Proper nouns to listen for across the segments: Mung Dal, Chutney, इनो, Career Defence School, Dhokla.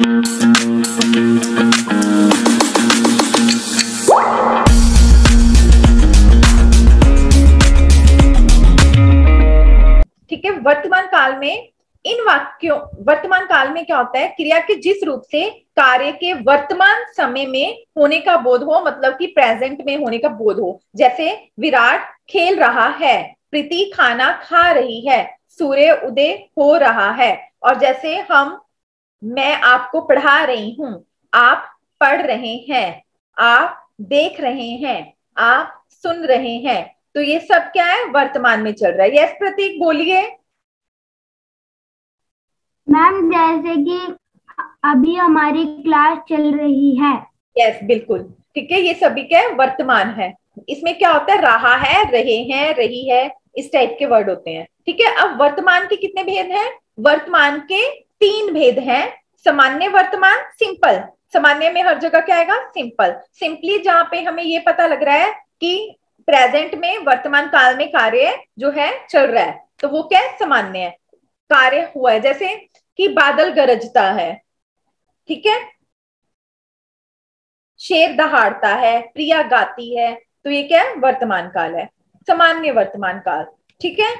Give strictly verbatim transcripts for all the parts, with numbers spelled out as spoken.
ठीक है, वर्तमान काल में इन वाक्यों वर्तमान काल में क्या होता है, क्रिया के जिस रूप से कार्य के वर्तमान समय में होने का बोध हो, मतलब कि प्रेजेंट में होने का बोध हो। जैसे विराट खेल रहा है, प्रीति खाना खा रही है, सूर्य उदय हो रहा है। और जैसे हम मैं आपको पढ़ा रही हूं, आप पढ़ रहे हैं, आप देख रहे हैं, आप सुन रहे हैं। तो ये सब क्या है, वर्तमान में चल रहा है। यस प्रतीक बोलिए। मैम जैसे कि अभी हमारी क्लास चल रही है। यस बिल्कुल ठीक है, ये सभी क्या है, वर्तमान है। इसमें क्या होता है, रहा है, रहे हैं, रही है, इस टाइप के वर्ड होते हैं। ठीक है, अब वर्तमान के कितने भेद हैं? वर्तमान के तीन भेद हैं, सामान्य वर्तमान, सिंपल। सामान्य में हर जगह क्या आएगा, सिंपल। सिंपली जहां पे हमें ये पता लग रहा है कि प्रेजेंट में वर्तमान काल में कार्य जो है चल रहा है, तो वो क्या है, सामान्य है, कार्य हुआ है। जैसे कि बादल गरजता है, ठीक है, शेर दहाड़ता है, प्रिया गाती है, तो ये क्या है, वर्तमान काल है, सामान्य वर्तमान काल। ठीक है,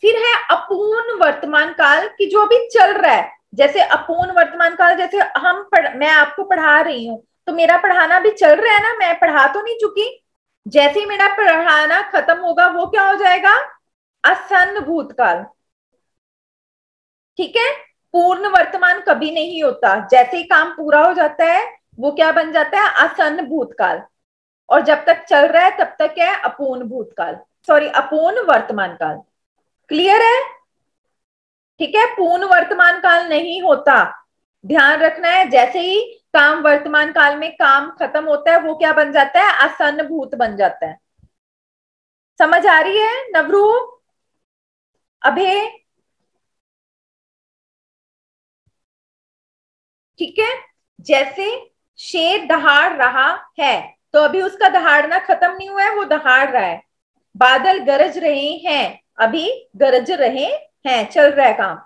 फिर है अपूर्ण वर्तमान काल, की जो अभी चल रहा है। जैसे अपूर्ण वर्तमान काल, जैसे हम पढ़, मैं आपको पढ़ा रही हूं, तो मेरा पढ़ाना भी चल रहा है ना, मैं पढ़ा तो नहीं चुकी। जैसे ही मेरा पढ़ाना खत्म होगा, वो क्या हो जाएगा, आसन्न भूतकाल। ठीक है, पूर्ण वर्तमान कभी नहीं होता, जैसे ही काम पूरा हो जाता है वो क्या बन जाता है, आसन्न भूतकाल। और जब तक चल रहा है तब तक क्या है, अपूर्ण भूतकाल, सॉरी अपूर्ण वर्तमान काल। क्लियर है? ठीक है, पूर्ण वर्तमान काल नहीं होता, ध्यान रखना है। जैसे ही काम वर्तमान काल में काम खत्म होता है, वो क्या बन जाता है, आसन्न भूत बन जाता है। समझ आ रही है नवरूप, अभे? ठीक है, जैसे शेर दहाड़ रहा है, तो अभी उसका दहाड़ना खत्म नहीं हुआ है, वो दहाड़ रहा है। बादल गरज रहे हैं, अभी गरज रहे हैं, चल रहा है काम।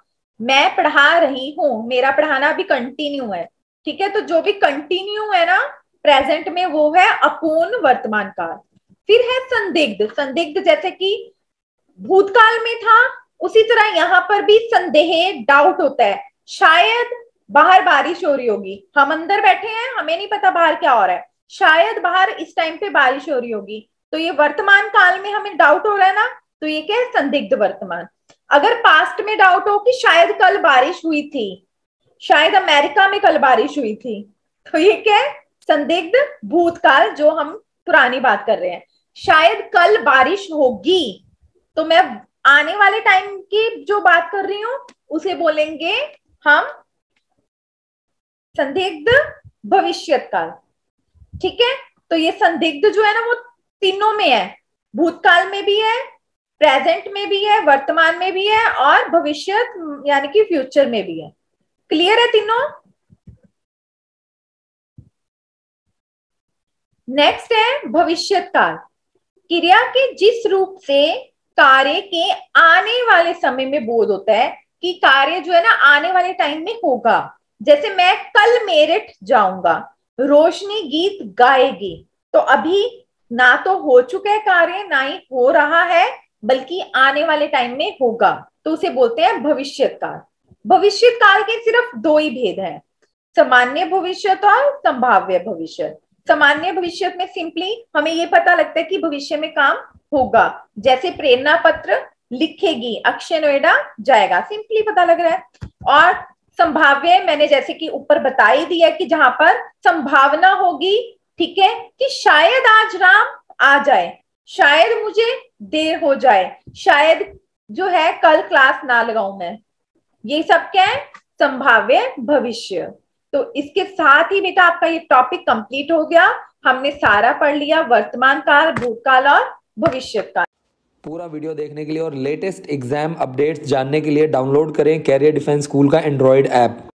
मैं पढ़ा रही हूं, मेरा पढ़ाना अभी कंटिन्यू है। ठीक है, तो जो भी कंटिन्यू है ना प्रेजेंट में, वो है अपूर्ण वर्तमान काल। फिर है संदिग्ध। संदिग्ध जैसे कि भूतकाल में था, उसी तरह यहाँ पर भी संदेह, डाउट होता है। शायद बाहर बारिश हो रही होगी, हम अंदर बैठे हैं, हमें नहीं पता बाहर क्या हो रहा है, शायद बाहर इस टाइम पे बारिश हो रही होगी, तो ये वर्तमान काल में हमें डाउट हो रहा है ना, तो ये क्या है, संदिग्ध वर्तमान। अगर पास्ट में डाउट हो कि शायद कल बारिश हुई थी, शायद अमेरिका में कल बारिश हुई थी, तो ये क्या है, संदिग्ध भूतकाल, जो हम पुरानी बात कर रहे हैं। शायद कल बारिश होगी, तो मैं आने वाले टाइम की जो बात कर रही हूं उसे बोलेंगे हम संदिग्ध भविष्यत काल। ठीक है, तो ये संदिग्ध जो है ना, वो तीनों में है, भूतकाल में भी है, प्रेजेंट में भी है, वर्तमान में भी है, और भविष्य यानी कि फ्यूचर में भी है। क्लियर है तीनों? नेक्स्ट है भविष्यत्काल। क्रिया के जिस रूप से कार्य के आने वाले समय में बोध होता है, कि कार्य जो है ना आने वाले टाइम में होगा। जैसे मैं कल मेरठ जाऊंगा, रोशनी गीत गाएगी, तो अभी ना तो हो चुका है कार्य, ना ही हो रहा है, बल्कि आने वाले टाइम में होगा, तो उसे बोलते हैं भविष्यत्काल। भविष्यत्काल के सिर्फ दो ही भेद हैं, सामान्य भविष्य और संभाव्य भविष्य। सामान्य भविष्य में सिंपली हमें ये पता लगता है कि भविष्य में काम होगा, जैसे प्रेरणा पत्र लिखेगी, अक्षय नोएडा जाएगा, सिंपली पता लग रहा है। और संभाव्य, मैंने जैसे कि ऊपर बता ही दिया कि जहां पर संभावना होगी, ठीक है, कि शायद आज राम आ जाए, शायद मुझे देर हो जाए, शायद जो है कल क्लास ना लगाऊं मैं, ये सब क्या है, संभाव्य भविष्य। तो इसके साथ ही बेटा आपका ये टॉपिक कंप्लीट हो गया, हमने सारा पढ़ लिया, वर्तमान काल, भूतकाल और भविष्य काल। पूरा वीडियो देखने के लिए और लेटेस्ट एग्जाम अपडेट्स जानने के लिए डाउनलोड करें कैरियर डिफेंस स्कूल का एंड्रॉयड ऐप।